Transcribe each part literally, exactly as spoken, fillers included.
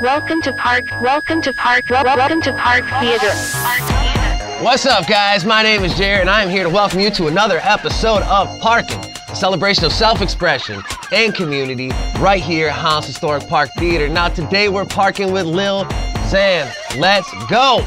Welcome to Park, welcome to Park, welcome to Park Theatre. What's up, guys? My name is Jared, and I am here to welcome you to another episode of Parkin, a celebration of self-expression and community right here at Holland's historic Park Theatre. Now, today we're parking with Lil Xan. Let's go!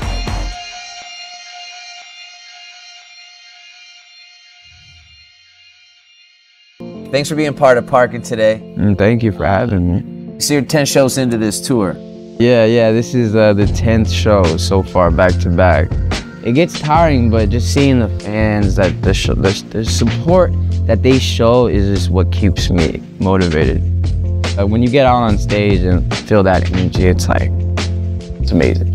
Thanks for being part of Parkin today. Mm, thank you for having me. So you're ten shows into this tour. Yeah, yeah, this is uh, the tenth show so far, back to back. It gets tiring, but just seeing the fans, that the, show, the, the support that they show is just what keeps me motivated. Uh, when you get out on stage and feel that energy, it's like, it's amazing.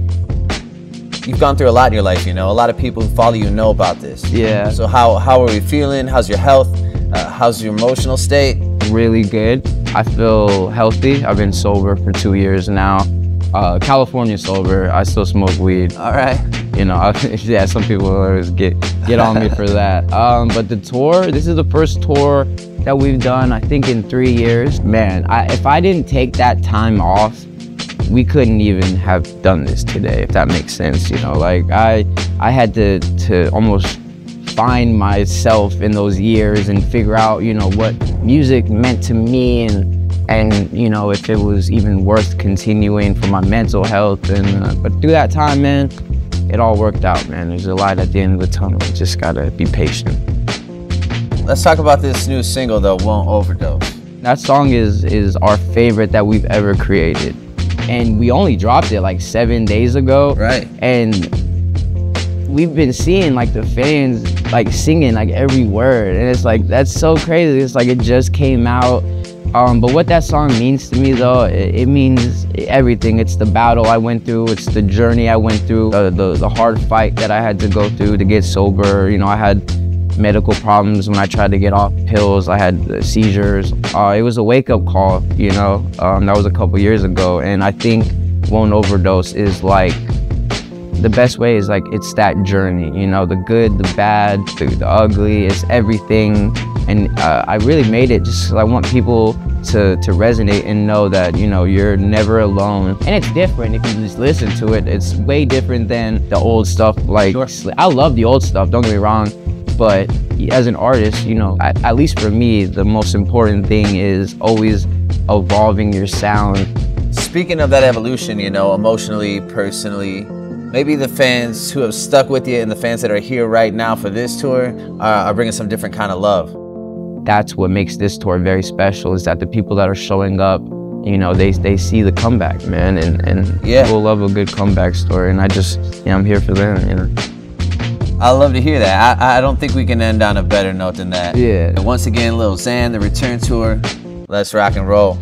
You've gone through a lot in your life, you know? A lot of people who follow you know about this. Yeah. So how, how are you feeling? How's your health? Uh, how's your emotional state? Really good. I feel healthy. I've been sober for two years now. Uh, California sober. I still smoke weed. All right. You know, I, yeah, some people always get, get on me for that. Um, but the tour, this is the first tour that we've done, I think, in three years. Man, I, if I didn't take that time off, we couldn't even have done this today, if that makes sense. You know, like, I, I had to, to almost find myself in those years and figure out, you know, what music meant to me and, and you know, if it was even worth continuing for my mental health. And uh, but through that time, man, it all worked out, man. There's a light at the end of the tunnel. You just gotta be patient. Let's talk about this new single, though, Won't Overdose. That song is, is our favorite that we've ever created. And we only dropped it like seven days ago. Right. And we've been seeing like the fans like singing like every word, and it's like, that's so crazy. It's like it just came out. Um, but what that song means to me, though, it, it means everything. It's the battle I went through. It's the journey I went through, uh, the, the hard fight that I had to go through to get sober. You know, I had medical problems when I tried to get off pills. I had seizures. Uh, it was a wake-up call, you know. Um, that was a couple years ago, and I think Won't Overdose is like, the best way is like, it's that journey, you know, the good, the bad, the, the ugly, it's everything. And uh, I really made it just because I want people to, to resonate and know that, you know, you're never alone. And it's different if you just listen to it. It's way different than the old stuff. Like, sure, I love the old stuff, don't get me wrong, but as an artist, you know, at, at least for me, the most important thing is always evolving your sound. Speaking of that evolution, you know, emotionally, personally, maybe the fans who have stuck with you and the fans that are here right now for this tour uh, are bringing some different kind of love. That's what makes this tour very special, is that the people that are showing up, you know, they, they see the comeback, man, and, and yeah. People love a good comeback story, and I just, you know, I'm here for them, you know. I love to hear that. I, I don't think we can end on a better note than that. Yeah. And once again, Lil Xan, the return tour. Let's rock and roll.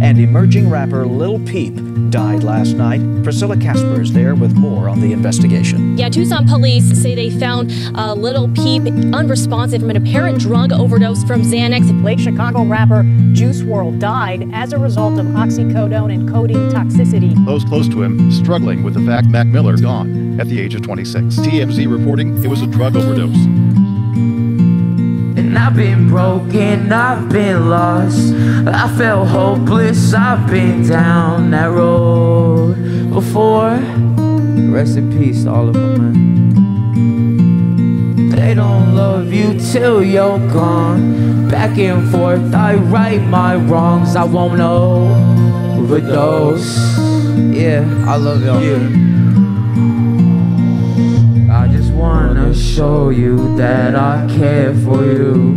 And emerging rapper Lil Peep died last night. Priscilla Casper is there with more on the investigation. Yeah, Tucson police say they found uh, Lil Peep unresponsive from an apparent drug overdose from Xanax. Late Chicago rapper Juice world died as a result of oxycodone and codeine toxicity. Those close to him struggling with the fact Mac Miller is gone at the age of twenty-six. T M Z reporting it was a drug overdose. I've been broken, I've been lost, I felt hopeless, I've been down that road before. Rest in peace, all of them, man. They don't love you till you're gone. Back and forth, I right my wrongs, I won't overdose. Yeah, I love y'all. Yeah. Show you that I care for you.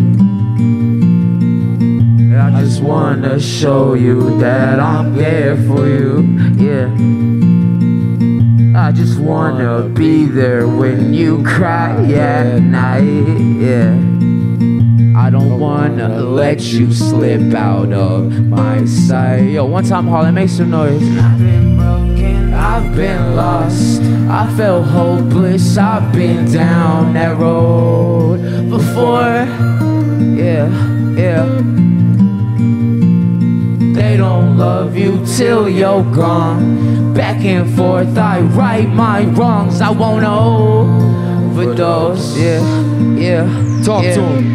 I just wanna show you that I'm there for you. Yeah. I just wanna be there when you cry at night. Yeah. I don't wanna let you slip out of my sight. Yo, one time, Holland, make some noise. I've been broken, I've been lost. I felt hopeless, I've been down that road before. Yeah, yeah. They don't love you till you're gone. Back and forth, I right my wrongs, I won't overdose. Yeah, yeah. Talk yeah. to him.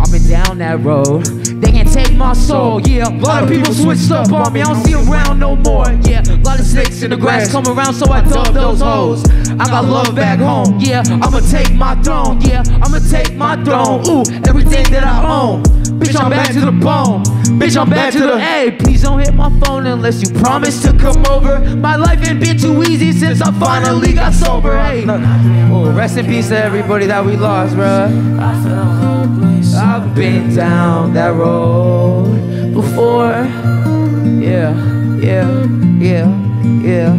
I've been down that road. They can't take my my soul, yeah. A lot of people switched up on me, I don't see them around no more, yeah. A lot of snakes in the grass come around, so I dug those hoes. I got love back home, yeah. I'ma take my throne, yeah. I'ma take my throne, ooh, everything that I own. Bitch, I'm back to the bone. Bitch, I'm back to the hey, please don't hit my phone unless you promise to come over. My life ain't been too easy since I finally got sober, hey. Oh, rest in peace to everybody that we lost, bruh. I feel hopeless. I've been down that road before. Yeah, yeah, yeah, yeah.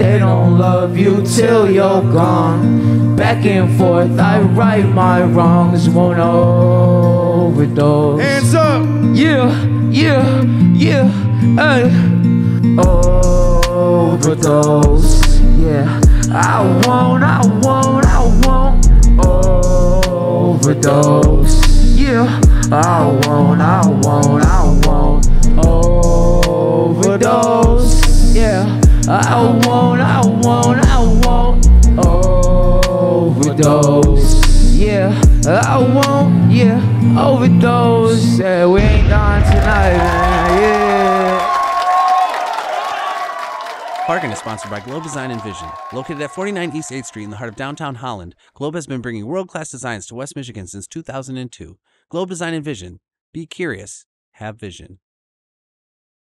They don't love you till you're gone. Back and forth, I right my wrongs. Won't overdose. Hands up! Yeah, yeah, yeah, hey. Overdose. Yeah. I won't, I won't, I won't overdose. Yeah. I won't, I won't, I won't overdose. Yeah. I won't, I won't, I won't overdose. Yeah, I won't, yeah, overdose. Yeah, we ain't dying tonight, man, yeah. Parkin is sponsored by Globe Design and Vision. Located at forty-nine East eighth Street in the heart of downtown Holland, Globe has been bringing world-class designs to West Michigan since two thousand two. Globe Design and Vision. Be curious, have vision.